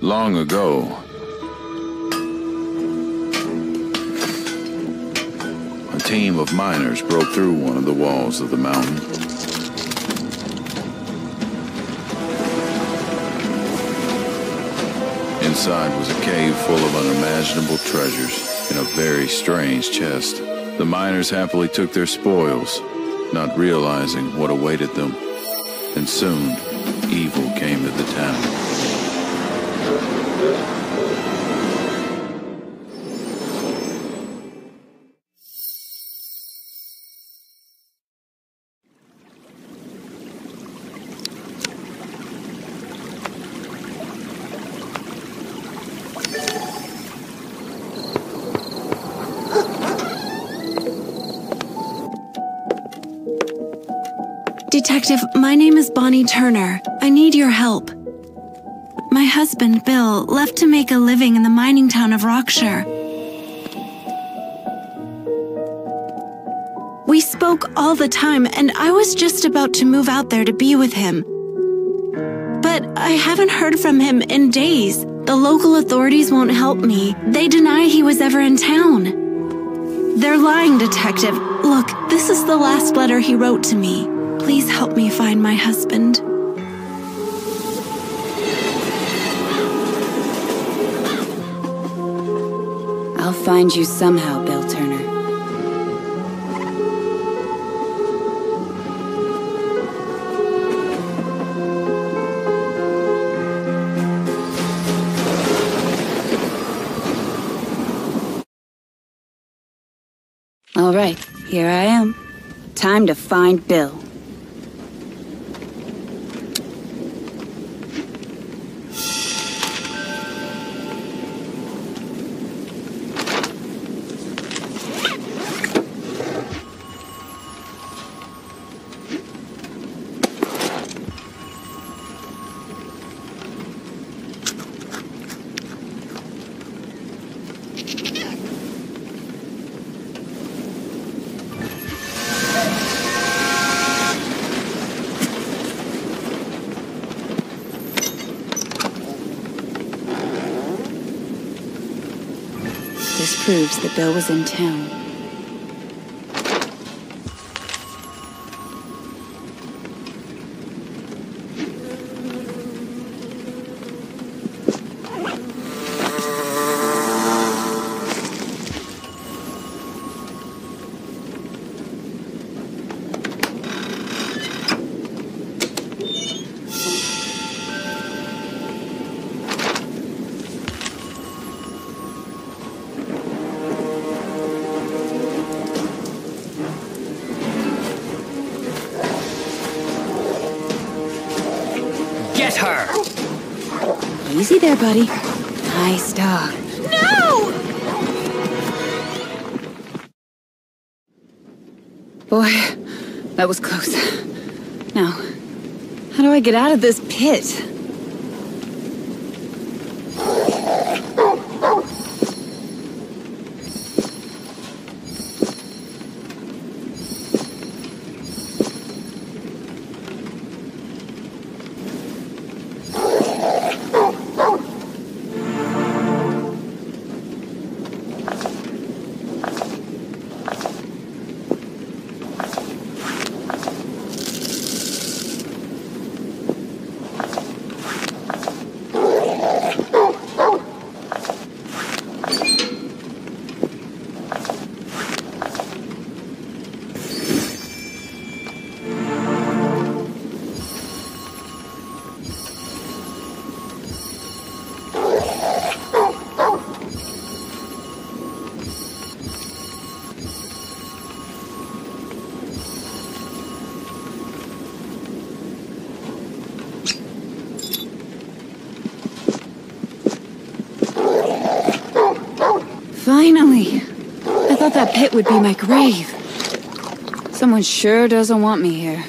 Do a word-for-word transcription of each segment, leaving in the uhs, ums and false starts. long ago. A team of miners broke through one of the walls of the mountain. Inside was a cave full of unimaginable treasures in a very strange chest. The miners happily took their spoils, not realizing what awaited them, and soon evil came to the town. Detective, my name is Bonnie Turner. I need your help. My husband, Bill, left to make a living in the mining town of Rockshire. We spoke all the time, and I was just about to move out there to be with him. But I haven't heard from him in days. The local authorities won't help me. They deny he was ever in town. They're lying, Detective. Look, this is the last letter he wrote to me. Please help me find my husband. I'll find you somehow, Bill Turner. All right, here I am. Time to find Bill. This proves that Bill was in town. Her. Easy there, buddy. Nice dog. No! Boy, that was close. Now, how do I get out of this pit? Finally! I thought that pit would be my grave. Someone sure doesn't want me here.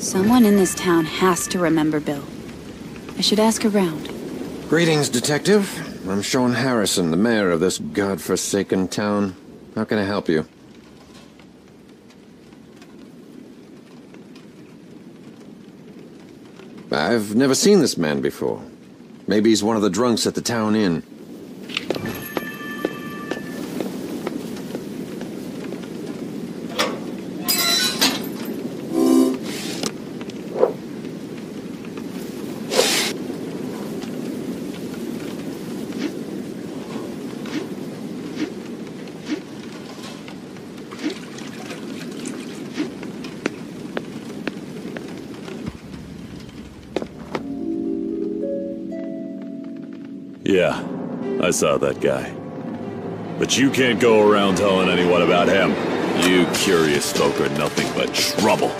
Someone in this town has to remember Bill. I should ask around. Greetings, Detective. I'm Sean Harrison, the mayor of this godforsaken town. How can I help you? I've never seen this man before. Maybe he's one of the drunks at the town inn. Yeah, I saw that guy. But you can't go around telling anyone about him. You curious folk are nothing but trouble.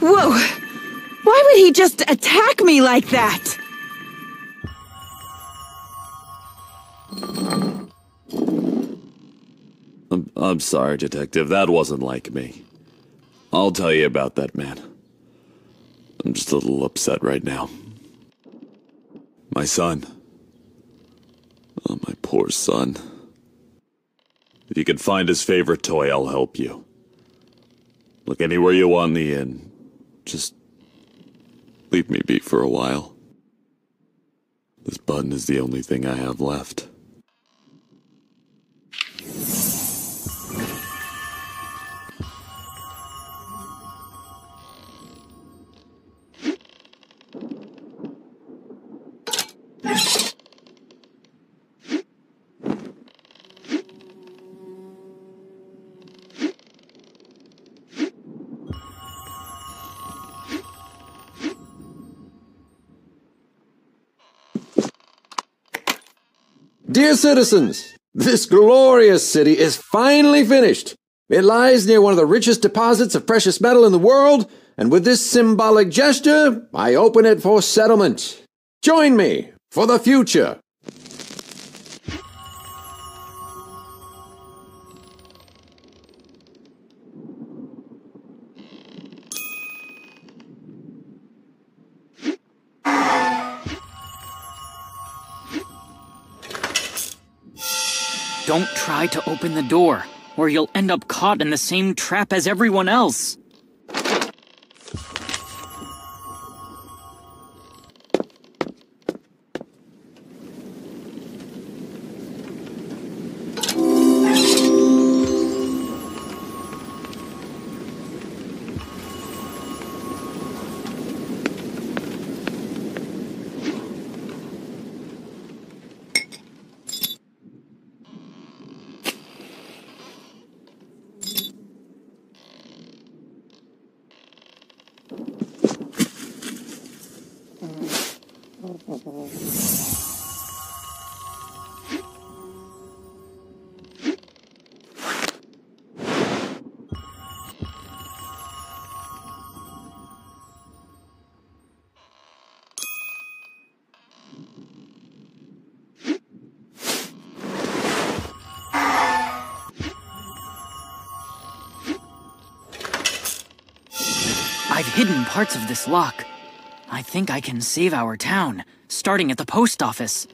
Whoa! Why would he just attack me like that? I'm, I'm sorry, Detective. That wasn't like me. I'll tell you about that man. I'm just a little upset right now. My son. Oh, my poor son. If you can find his favorite toy, I'll help you. Look anywhere you want in the inn. Just leave me be for a while. This button is the only thing I have left. Dear citizens, this glorious city is finally finished. It lies near one of the richest deposits of precious metal in the world, and with this symbolic gesture, I open it for settlement. Join me for the future. Don't try to open the door, or you'll end up caught in the same trap as everyone else. I've hidden parts of this lock. I think I can save our town, starting at the post office.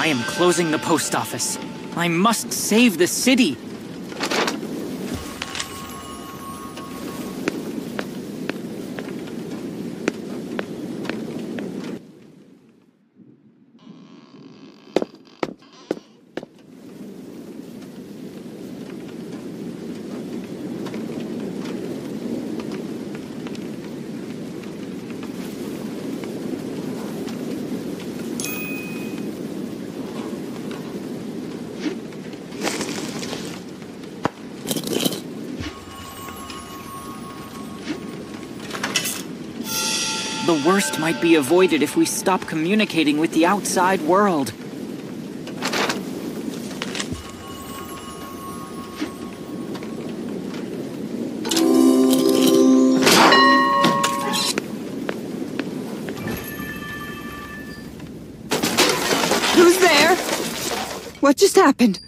I am closing the post office. I must save the city. The worst might be avoided if we stop communicating with the outside world. Who's there? What just happened?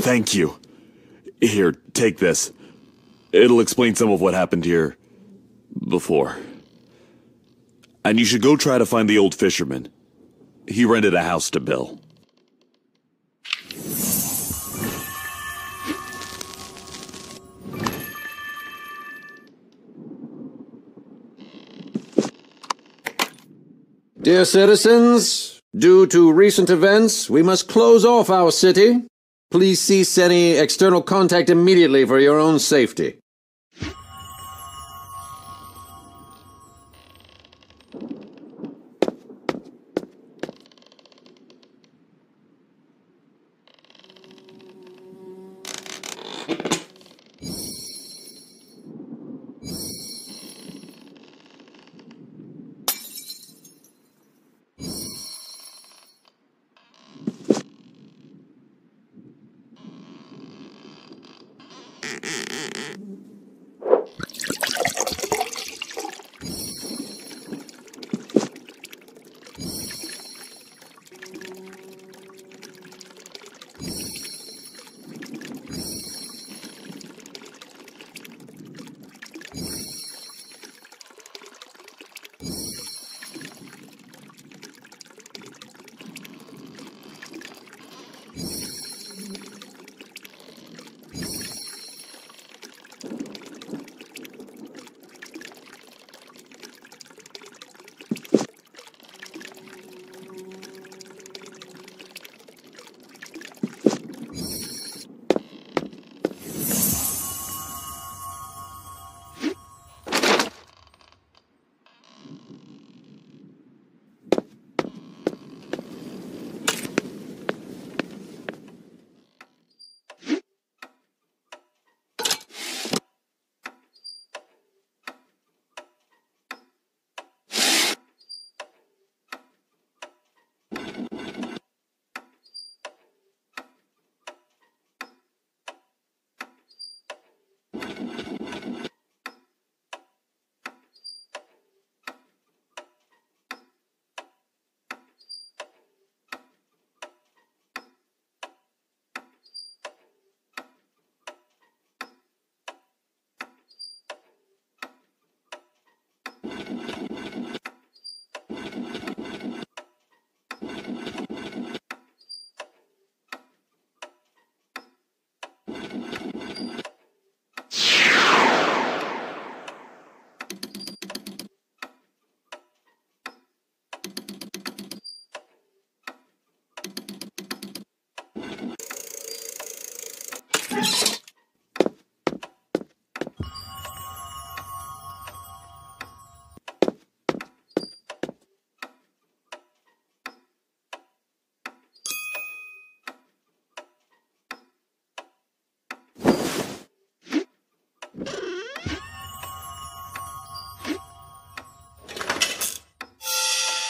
Thank you. Here, take this. It'll explain some of what happened here before. And you should go try to find the old fisherman. He rented a house to Bill. Dear citizens, due to recent events, we must close off our city. Please cease any external contact immediately for your own safety.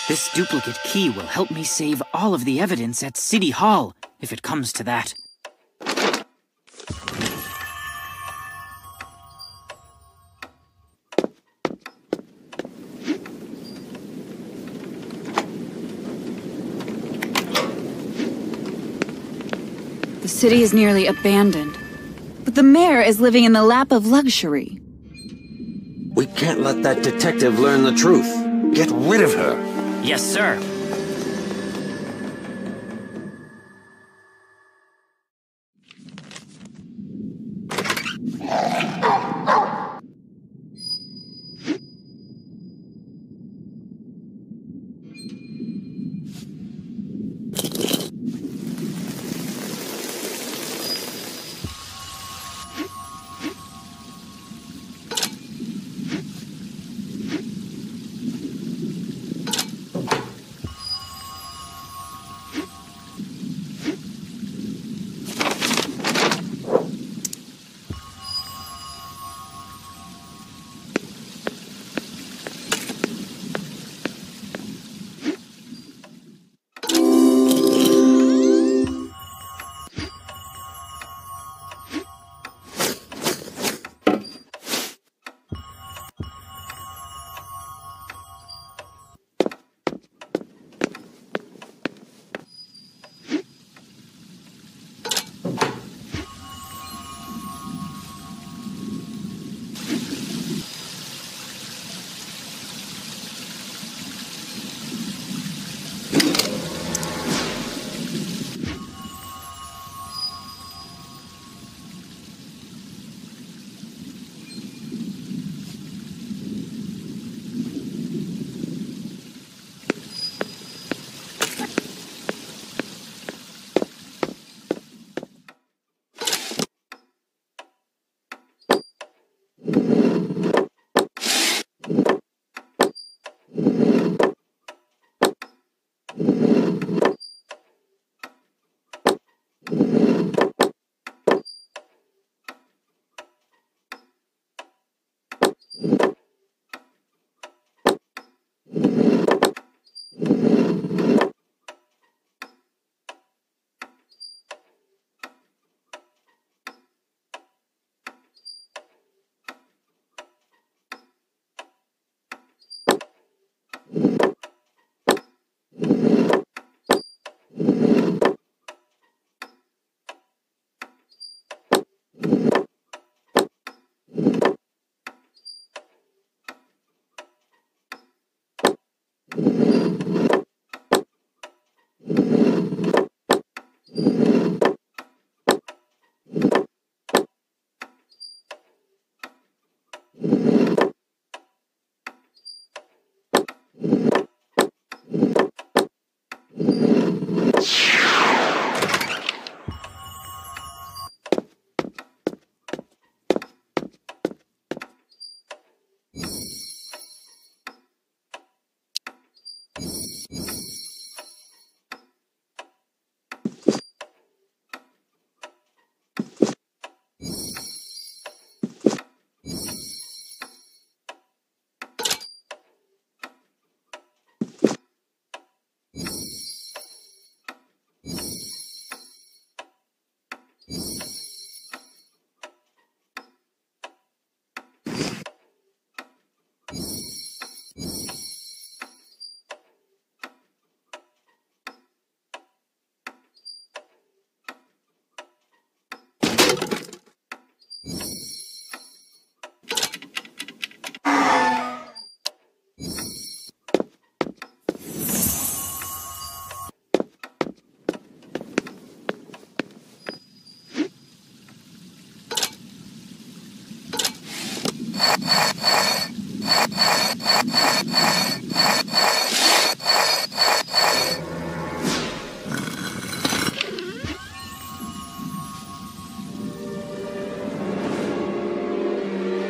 This duplicate key will help me save all of the evidence at City Hall, if it comes to that. The city is nearly abandoned, but the mayor is living in the lap of luxury. We can't let that detective learn the truth. Get rid of her. Yes, sir.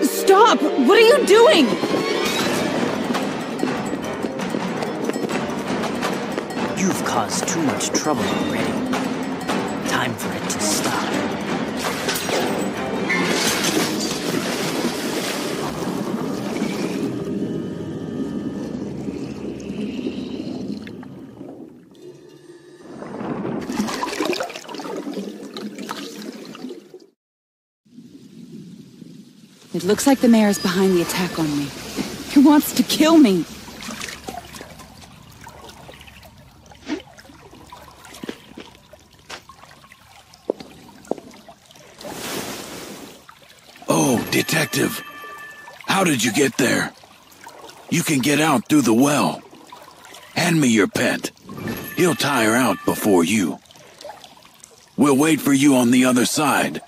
Stop! What are you doing? You've caused too much trouble already. Time for it to stop. It looks like the mayor is behind the attack on me. He wants to kill me. Oh, Detective. How did you get there? You can get out through the well. Hand me your pet. He'll tie her out before you. We'll wait for you on the other side.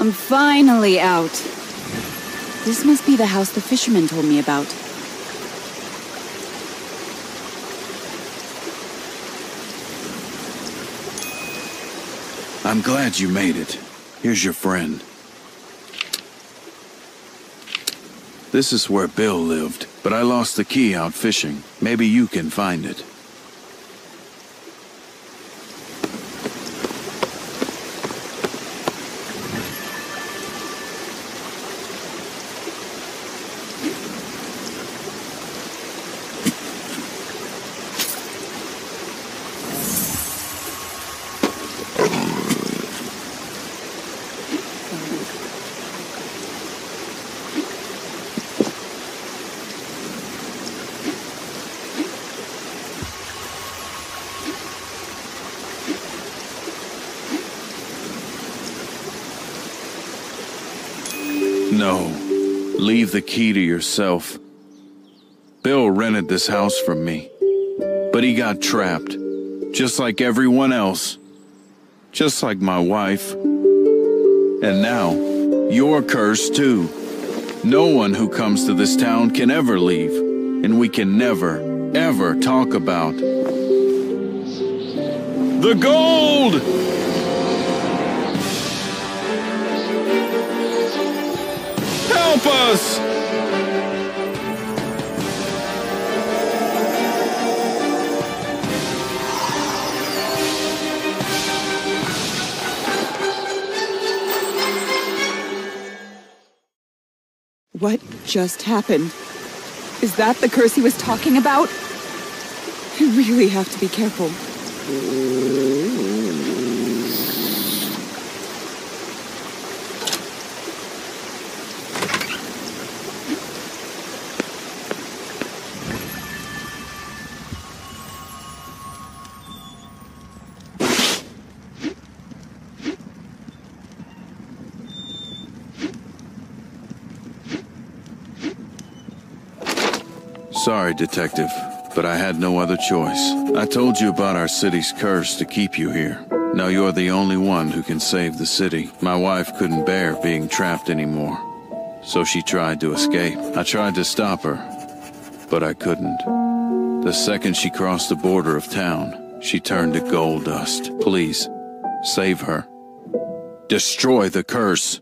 I'm finally out. This must be the house the fisherman told me about. I'm glad you made it. Here's your friend. This is where Bill lived, but I lost the key out fishing. Maybe you can find it. No, leave the key to yourself. Bill rented this house from me, but he got trapped, just like everyone else, just like my wife. And now, you're cursed too. No one who comes to this town can ever leave, and we can never, ever talk about the gold! Help us! What just happened? Is that the curse he was talking about? I really have to be careful. Sorry, Detective, but I had no other choice. I told you about our city's curse to keep you here. Now you're the only one who can save the city. My wife couldn't bear being trapped anymore, so she tried to escape. I tried to stop her, but I couldn't. The second she crossed the border of town, she turned to gold dust. Please, save her. Destroy the curse.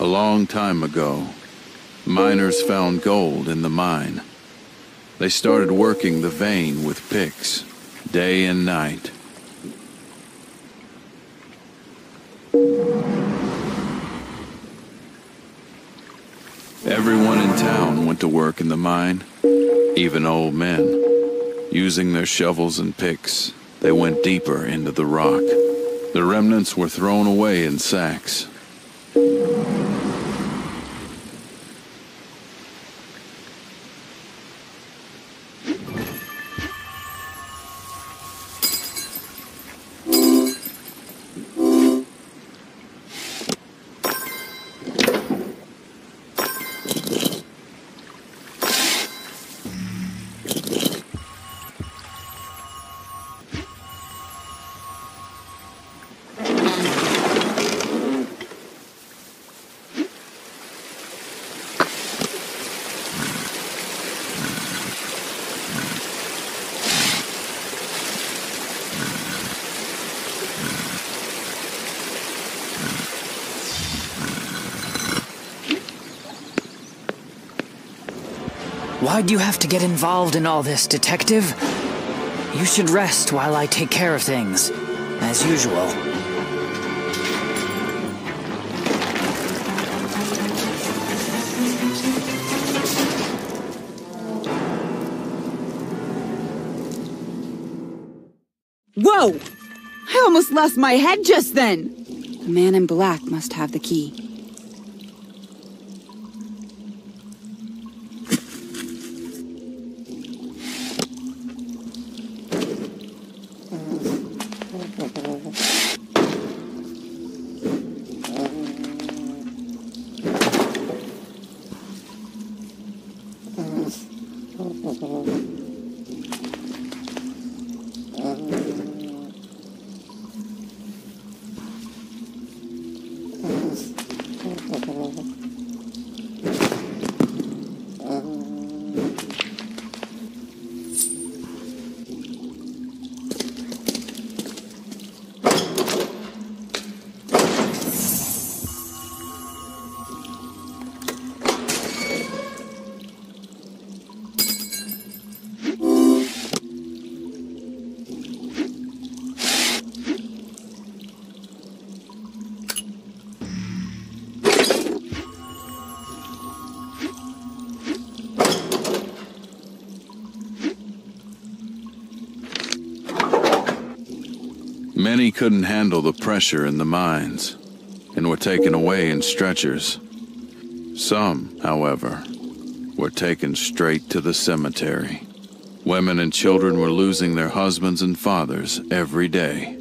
A long time ago, miners found gold in the mine. They started working the vein with picks, day and night. Everyone in town went to work in the mine, even old men. Using their shovels and picks, they went deeper into the rock. The remnants were thrown away in sacks. Why'd you have to get involved in all this, Detective? You should rest while I take care of things, as usual. Whoa! I almost lost my head just then! The man in black must have the key. Many couldn't handle the pressure in the mines and were taken away in stretchers. Some, however, were taken straight to the cemetery. Women and children were losing their husbands and fathers every day.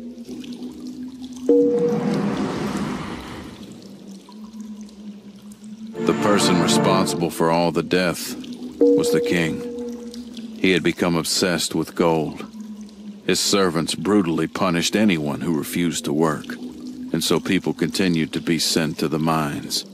The person responsible for all the death was the king. He had become obsessed with gold. His servants brutally punished anyone who refused to work, and so people continued to be sent to the mines.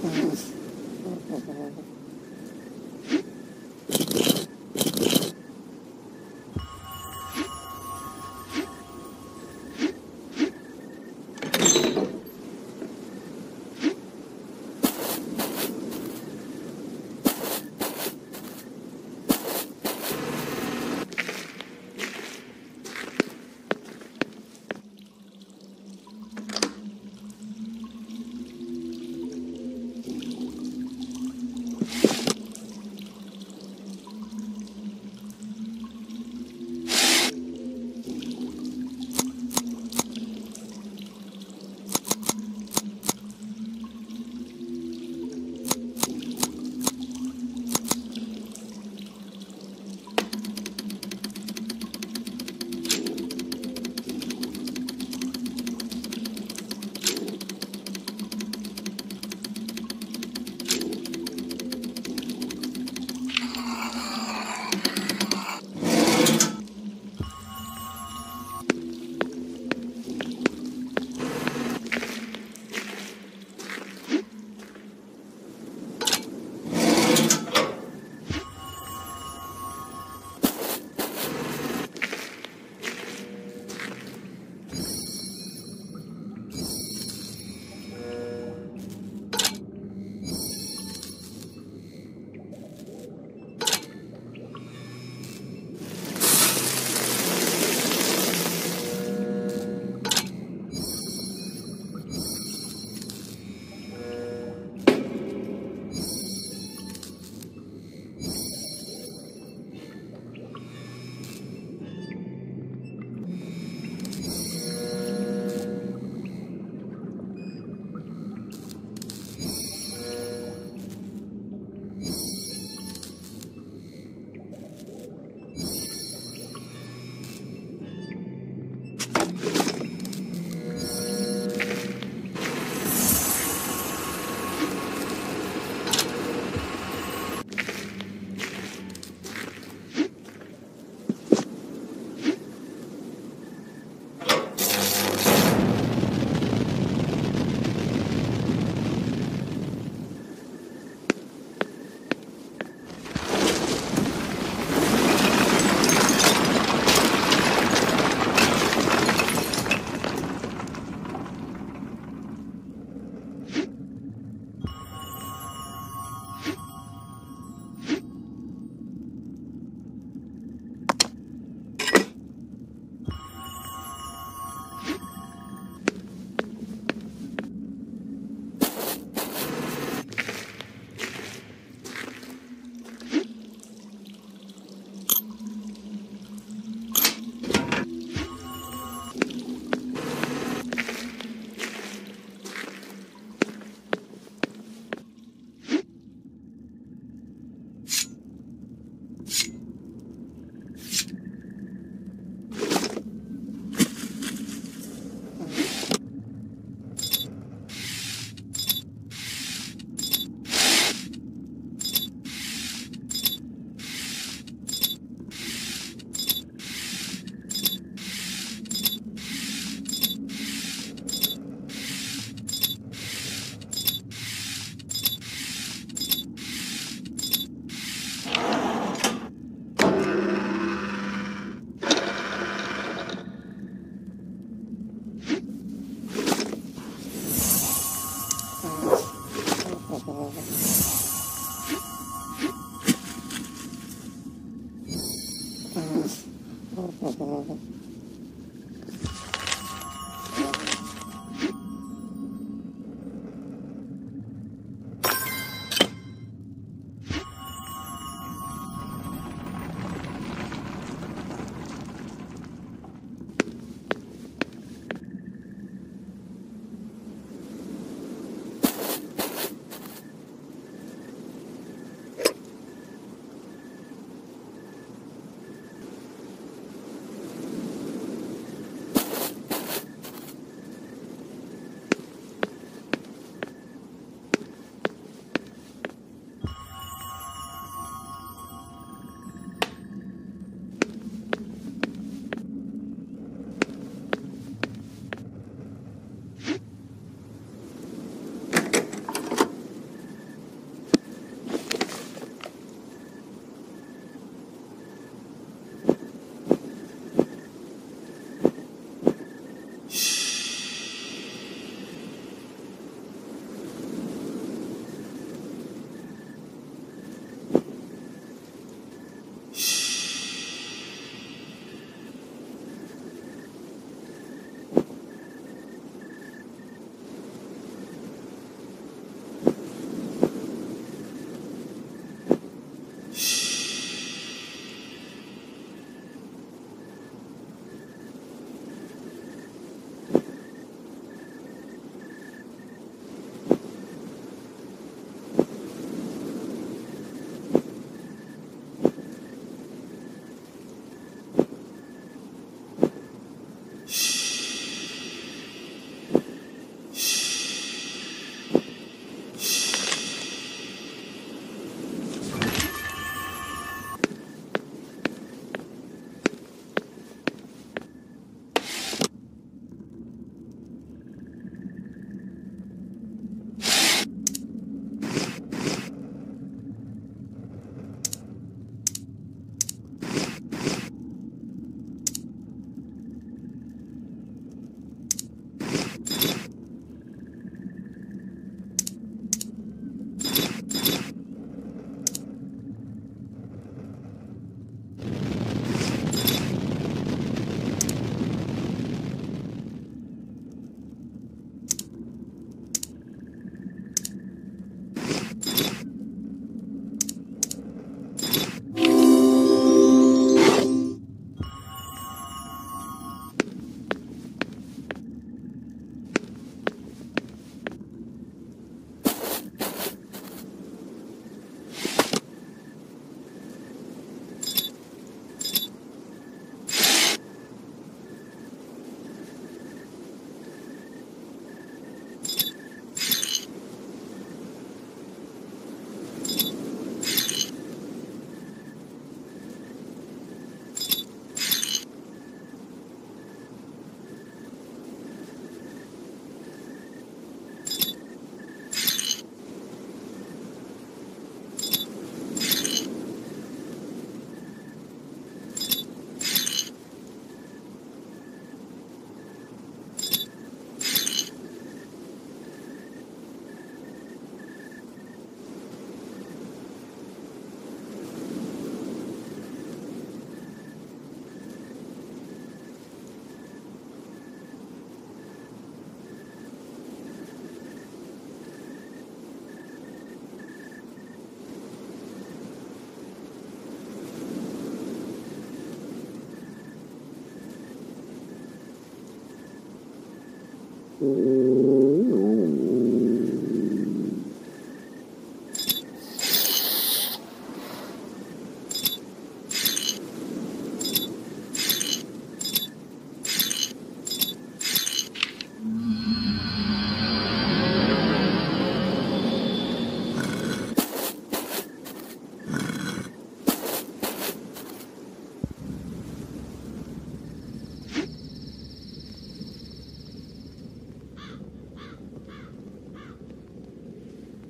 You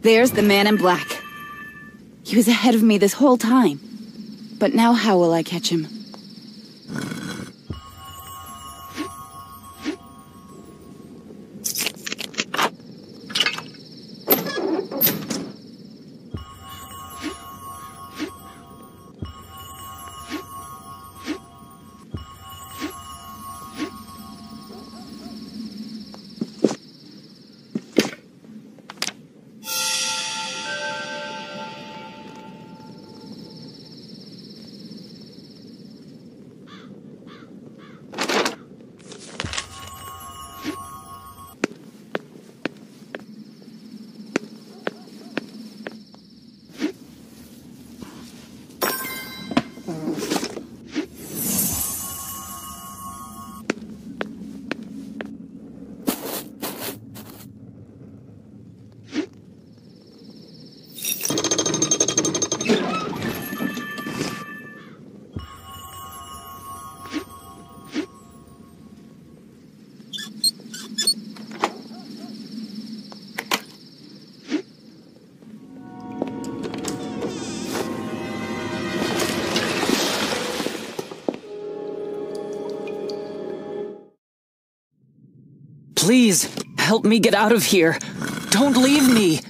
There's the man in black. He was ahead of me this whole time. But now how will I catch him? Please, help me get out of here. Don't leave me.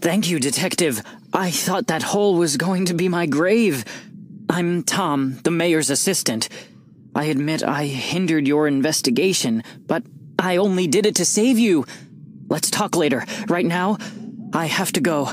Thank you, Detective. I thought that hole was going to be my grave. I'm Tom, the mayor's assistant. I admit I hindered your investigation, but I only did it to save you. Let's talk later. Right now, I have to go.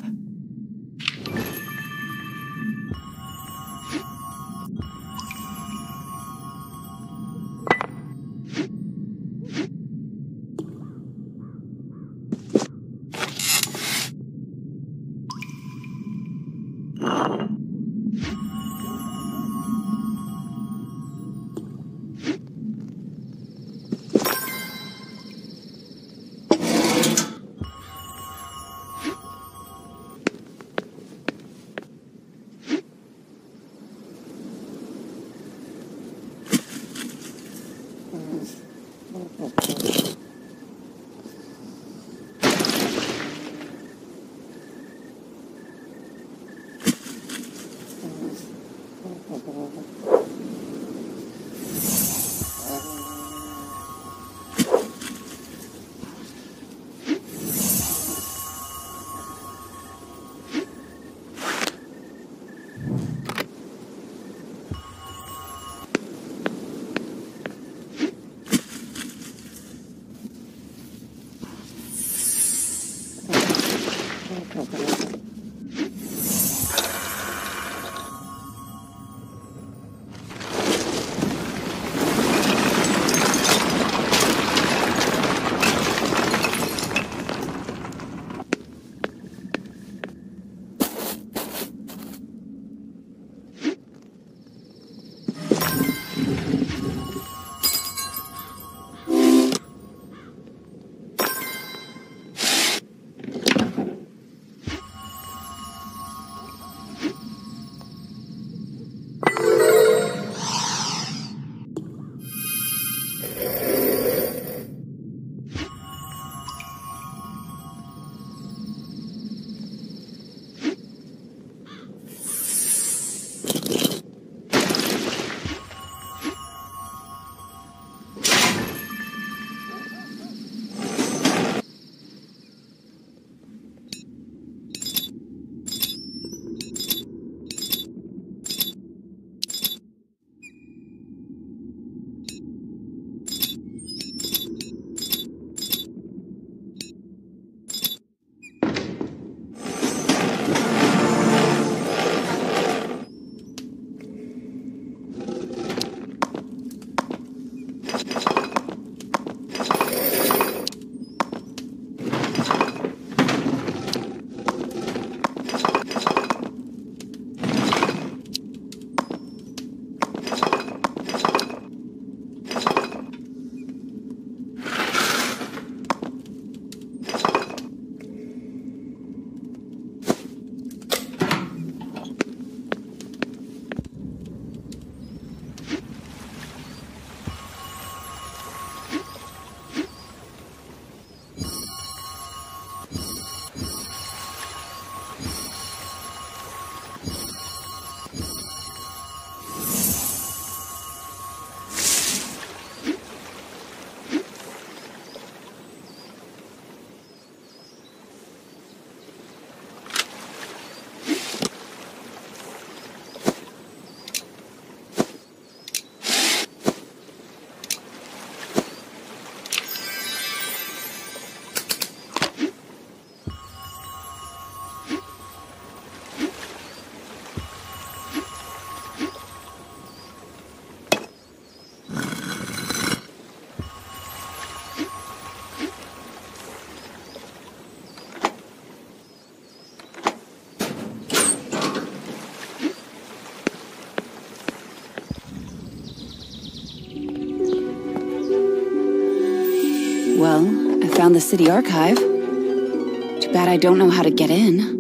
Well, I found the city archive. Too bad I don't know how to get in.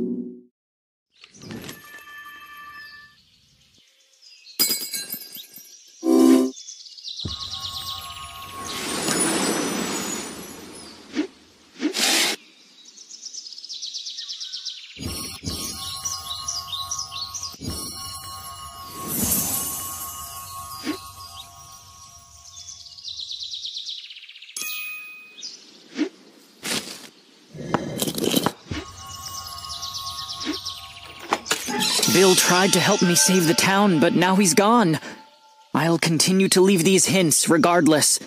Bill tried to help me save the town, but now he's gone. I'll continue to leave these hints regardless.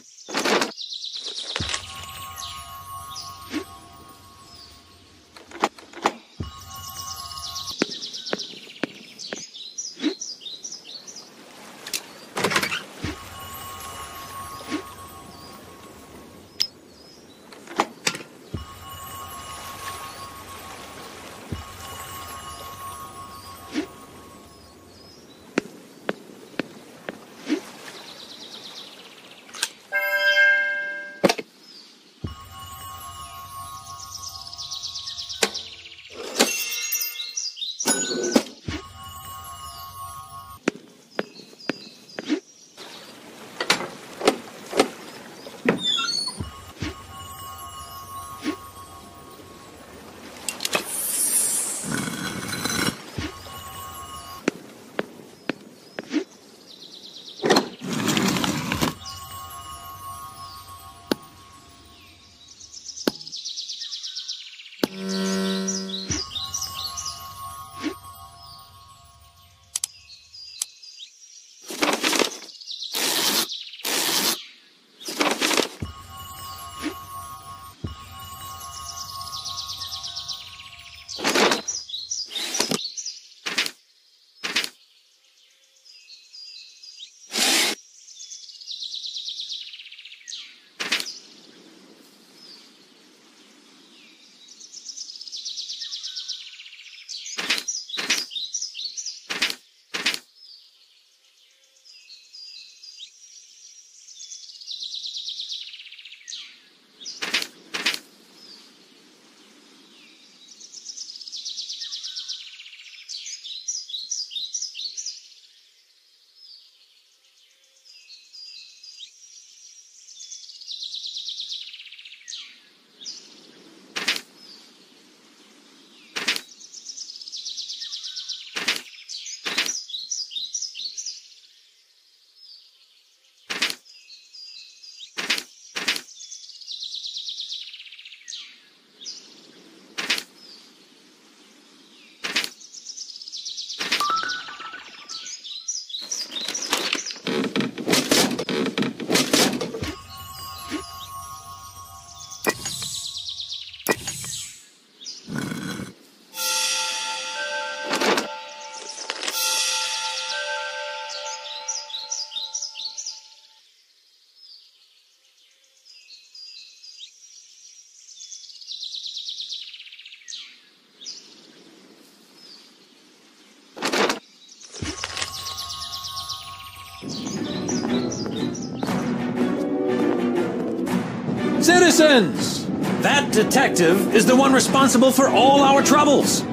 Citizens! That detective is the one responsible for all our troubles.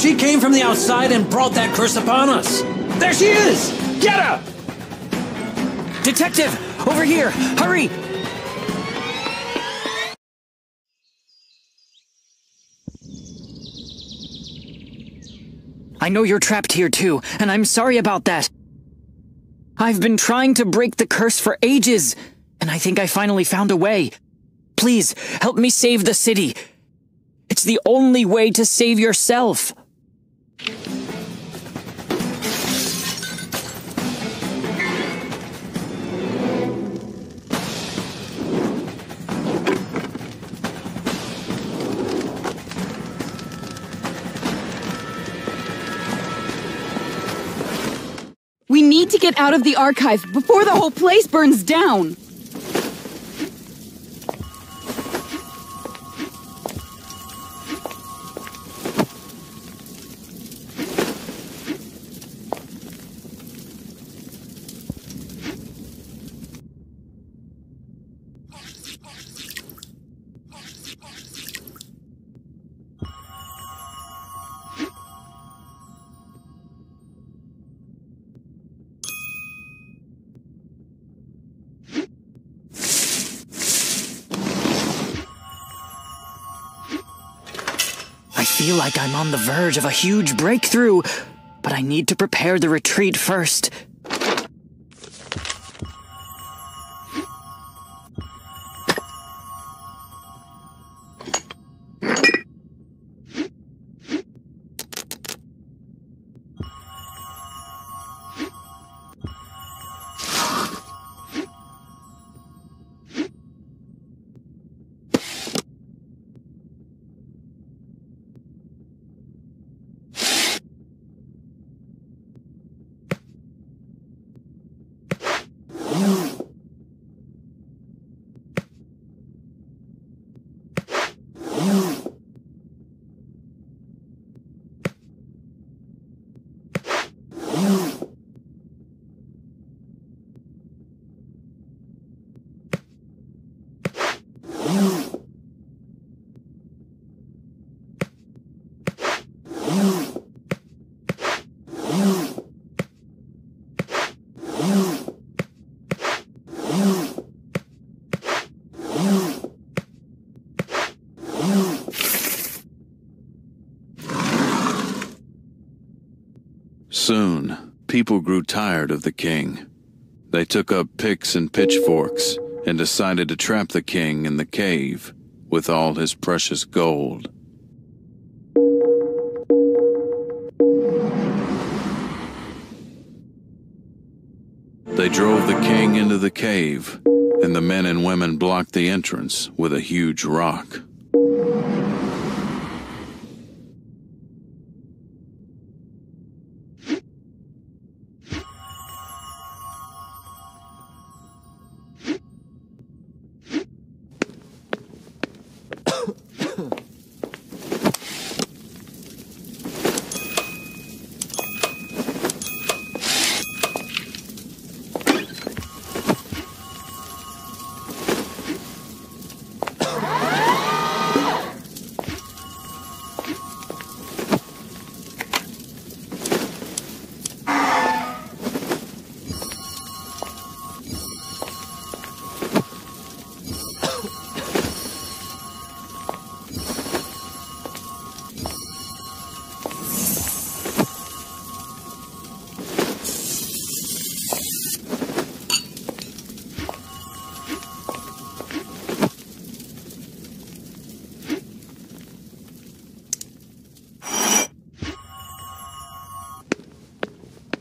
She came from the outside and brought that curse upon us. There she is! Get up! Detective! Over here! Hurry! I know you're trapped here too, and I'm sorry about that. I've been trying to break the curse for ages, and I think I finally found a way. Please, help me save the city. It's the only way to save yourself. We need to get out of the archive before the whole place burns down. I feel like I'm on the verge of a huge breakthrough, but I need to prepare the retreat first. Soon, people grew tired of the king. They took up picks and pitchforks and decided to trap the king in the cave with all his precious gold. They drove the king into the cave, and the men and women blocked the entrance with a huge rock.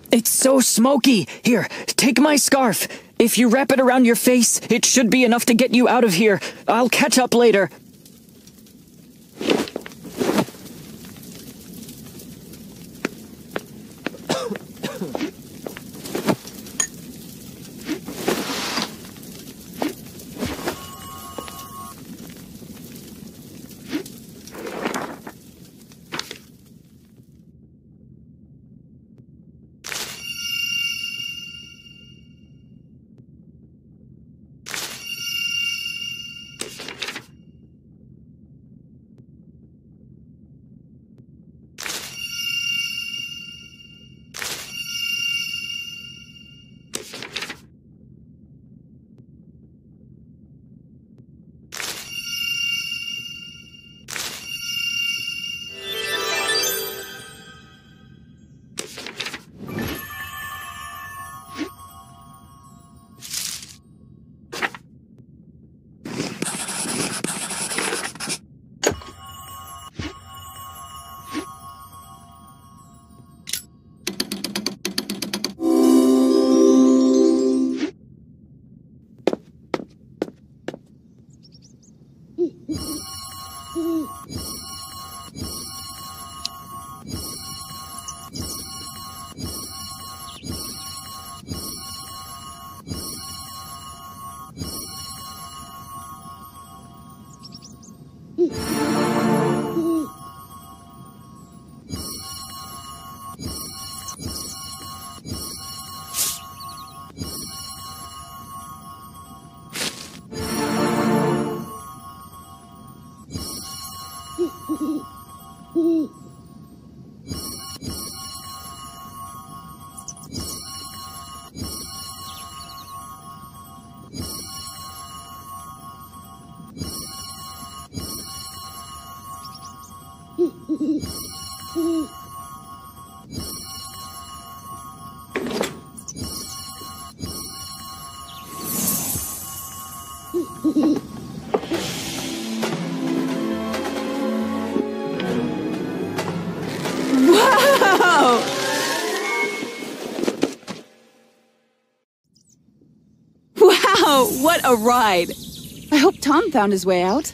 It's so smoky! Here, take my scarf! If you wrap it around your face, it should be enough to get you out of here. I'll catch up later. Wow, what a ride! I hope Tom found his way out.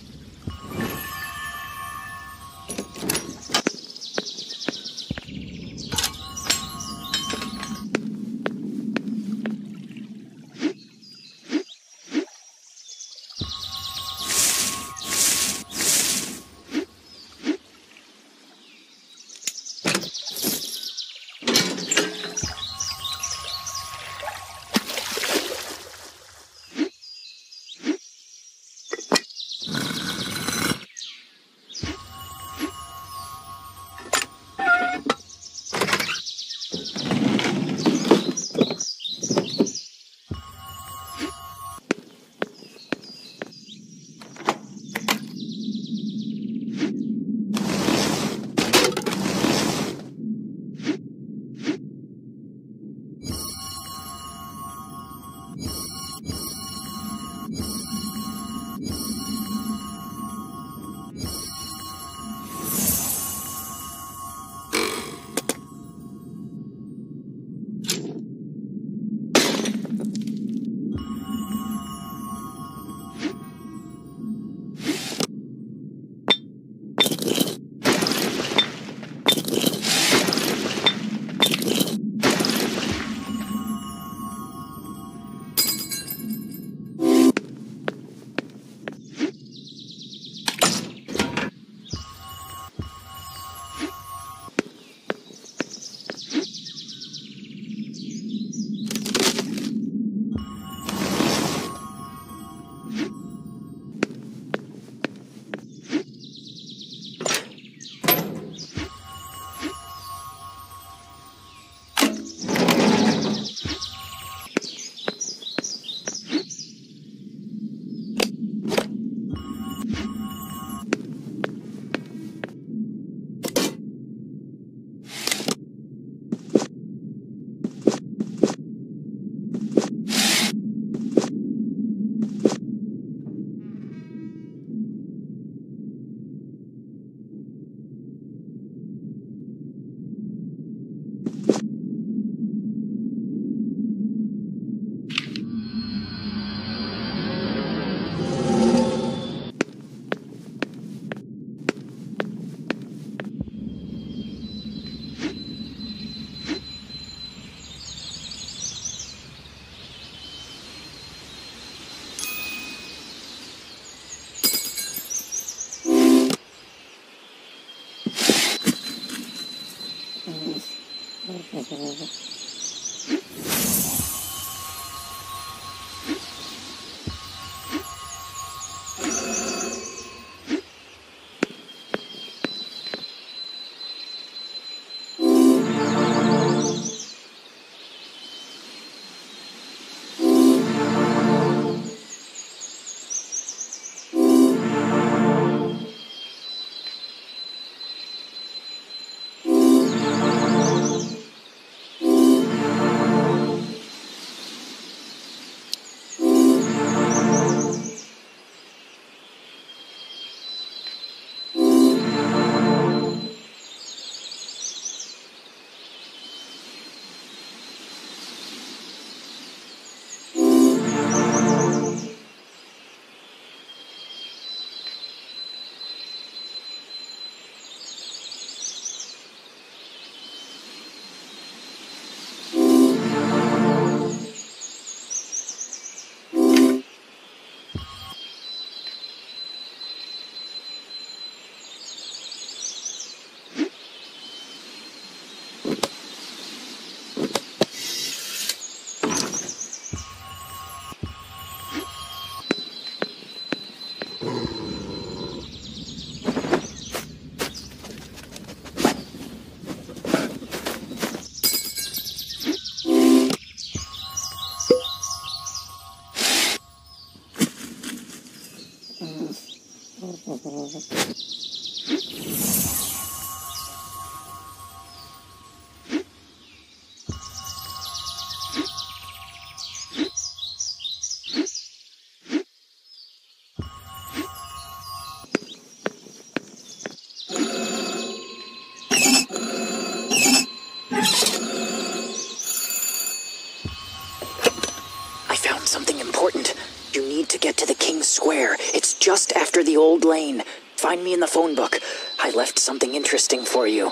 something important. You need to get to the King's Square. It's just after the old lane. Find me in the phone book. I left something interesting for you.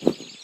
Thank you.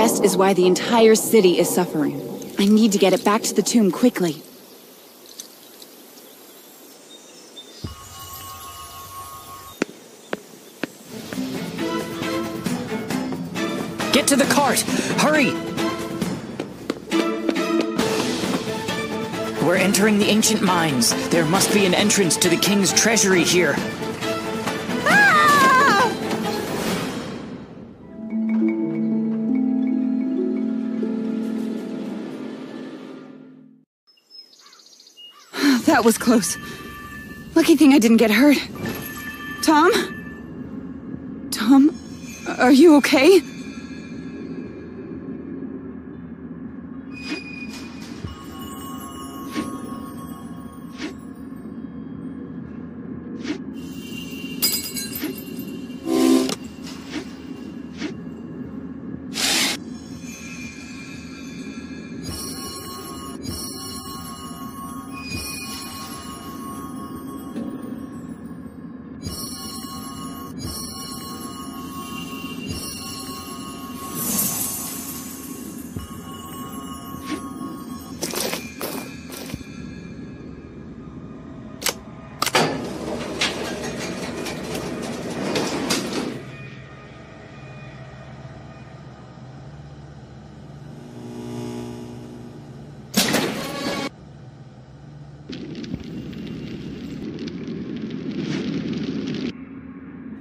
chest is why the entire city is suffering. I need to get it back to the tomb quickly. Get to the cart! Hurry! We're entering the ancient mines. There must be an entrance to the king's treasury here. That was close. Lucky thing I didn't get hurt. Tom? Tom, are you okay?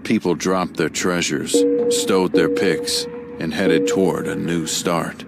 People dropped their treasures, stowed their picks, and headed toward a new start.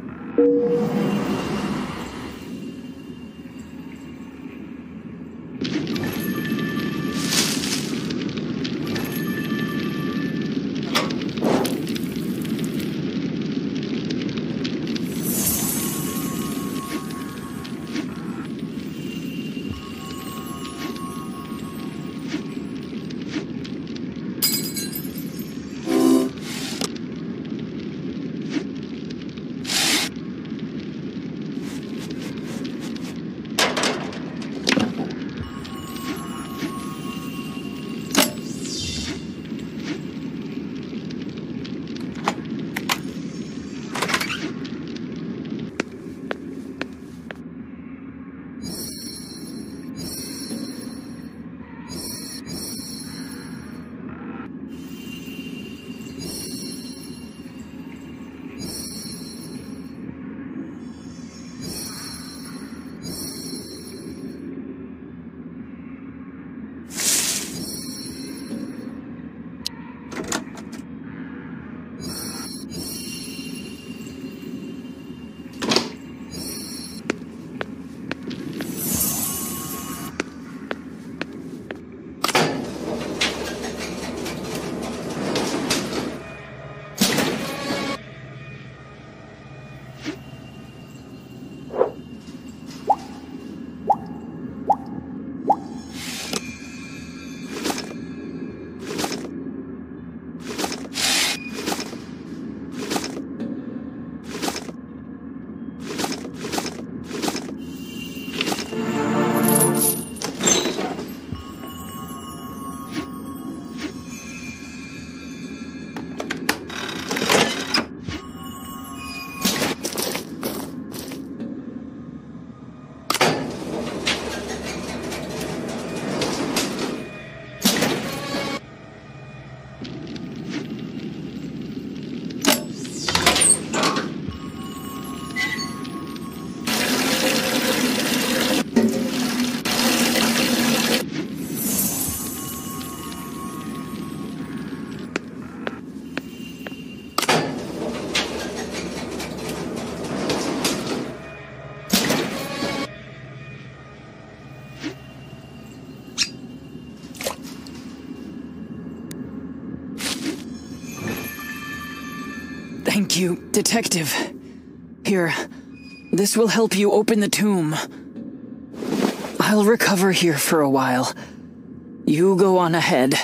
Thank you, Detective. Here, this will help you open the tomb. I'll recover here for a while. You go on ahead.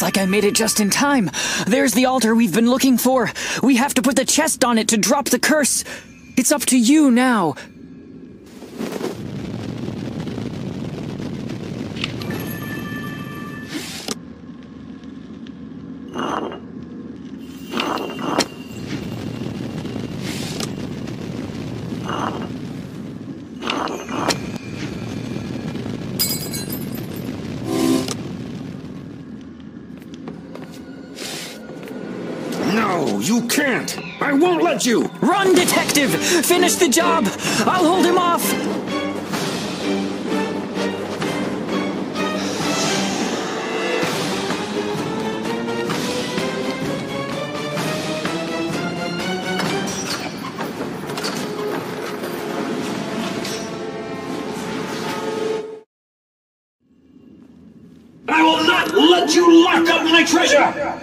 Looks like I made it just in time. There's the altar we've been looking for. We have to put the chest on it to drop the curse. It's up to you now. You can't! I won't let you! Run, detective! Finish the job! I'll hold him off! I will not let you lock up my treasure!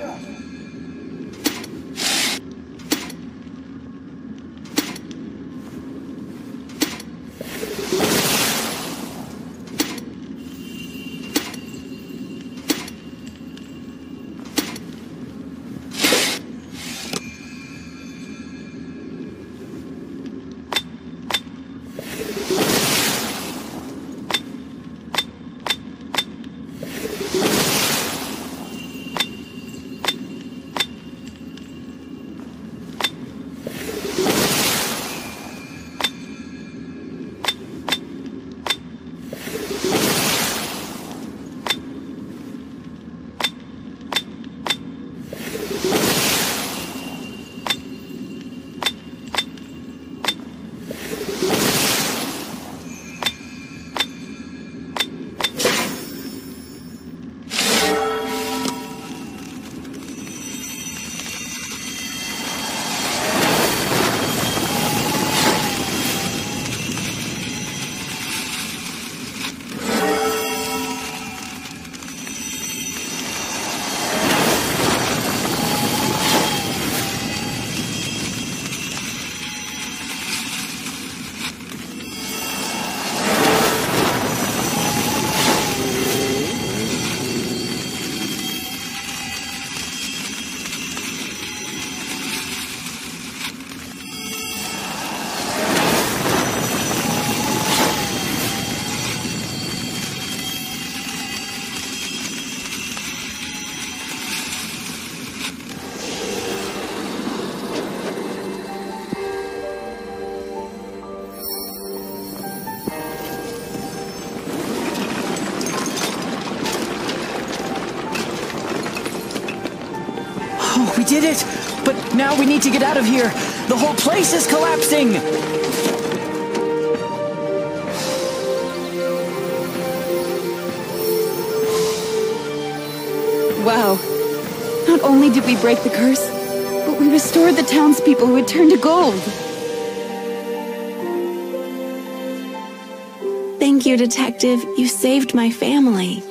Did it, but now we need to get out of here. The whole place is collapsing. Wow. Not only did we break the curse, but we restored the townspeople who had turned to gold. Thank you, Detective. You saved my family.